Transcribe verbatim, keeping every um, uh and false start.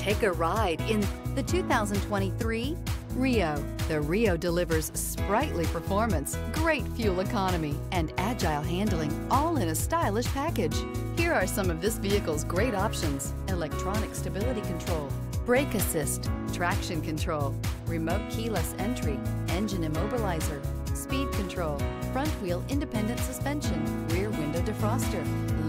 Take a ride in the two thousand twenty-three Rio. The Rio delivers sprightly performance, great fuel economy, and agile handling, all in a stylish package. Here are some of this vehicle's great options: electronic stability control, brake assist, traction control, remote keyless entry, engine immobilizer, speed control, front wheel independent suspension, rear window defroster,